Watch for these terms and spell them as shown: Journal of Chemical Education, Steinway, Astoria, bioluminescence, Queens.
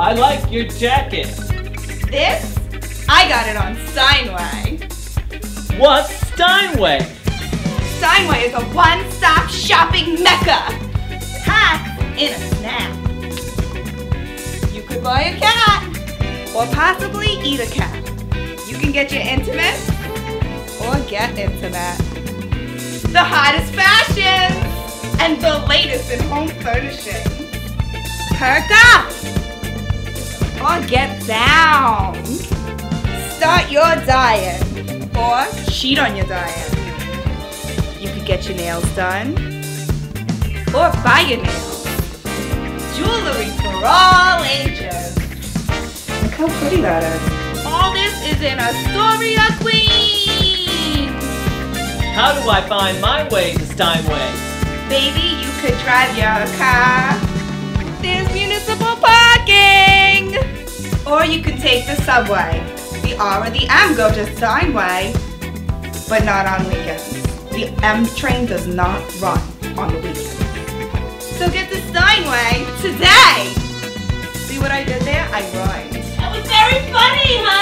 I like your jacket. This? I got it on Steinway. What's Steinway? Steinway is a one-stop shopping mecca. Hacks in a snap. You could buy a cat or possibly eat a cat. You can get your intimate or get intimate. The hottest fashions and the latest in home furnishings. Perk up or get down. Start your diet or cheat on your diet. You could get your nails done or buy your nails. Jewelry for all ages. Look how pretty that is. All this is in Astoria, Queens. How do I find my way to Steinway? Baby, you could drive your car. There's municipal parking! Or you can take the subway. The R or the M go to Steinway, but not on weekends. The M train does not run on the weekends. So get to Steinway today! See what I did there? I rhymed. That was very funny, huh?